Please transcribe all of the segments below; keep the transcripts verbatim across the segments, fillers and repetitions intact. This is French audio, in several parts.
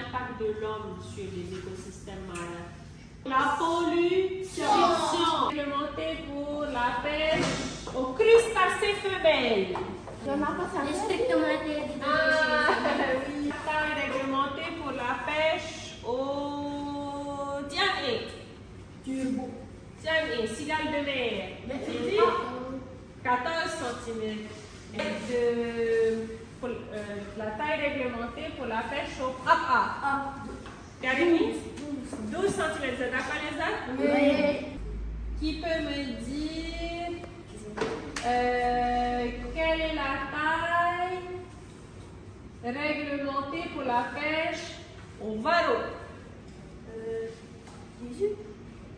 l'impact de l'homme sur les écosystèmes marins. La pollution réglementée pour la pêche aux crustacés femelles. Je m'en passe à strictement. Ah oui. La réglementée pour la pêche aux Diamé. Turbo. Diamé, cigale de mer. quatorze centimètres. Pour, euh, la taille réglementée pour la pêche au A A. douze centimètres, c'est d'accord les autres? Oui. Qui peut me dire euh, quelle est la taille réglementée pour la pêche au varro? Euh, dix-huit.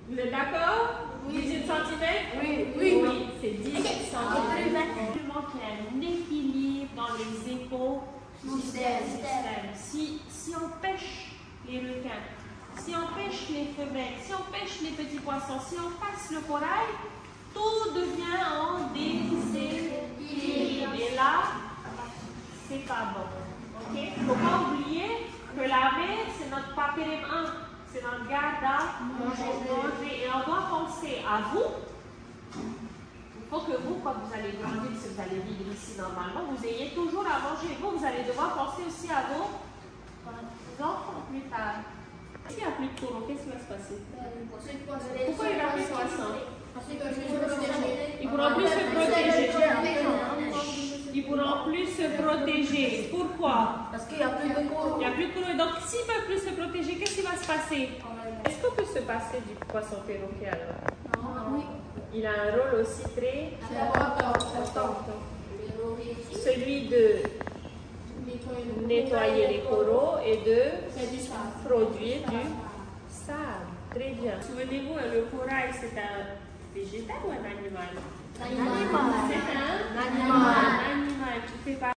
Vous êtes d'accord? Oui. dix-huit centimètres? Oui. Oui, oui. oui. C'est dix centimètres. Il manque un équilibre dans les écosystèmes. Si, si on pêche les requins, si on pêche les femelles, si on pêche les petits poissons, si on passe le corail, tout devient en déséquilibre. Et là, c'est pas bon. Il ne faut pas oublier que la mer, c'est notre papillon, c'est notre garde à manger. Et on doit penser à vous. Il faut que vous, quand vous allez grandir, si vous allez vivre ici normalement, vous ayez toujours à manger. Vous, vous allez devoir penser aussi à vos enfants plus tard. S'il n'y a plus de poisson, qu'est-ce qui va se passer? Pourquoi il n'y a plus de poisson? Ils pourront plus se protéger. Ils pourront plus se protéger. Pourquoi? Parce qu'il n'y a plus de cours. Il n'y a plus de cours. Donc, s'ils ne peuvent plus se protéger, qu'est-ce qui va se passer? Est-ce qu'on peut se passer du poisson perroquet alors? Non, oui. Il a un rôle aussi très important. Celui de nettoyer les coraux et de produire du sable. Très bien. Souvenez-vous, le corail, c'est un végétal ou un animal? C'est un animal. Un animal qui fait partie.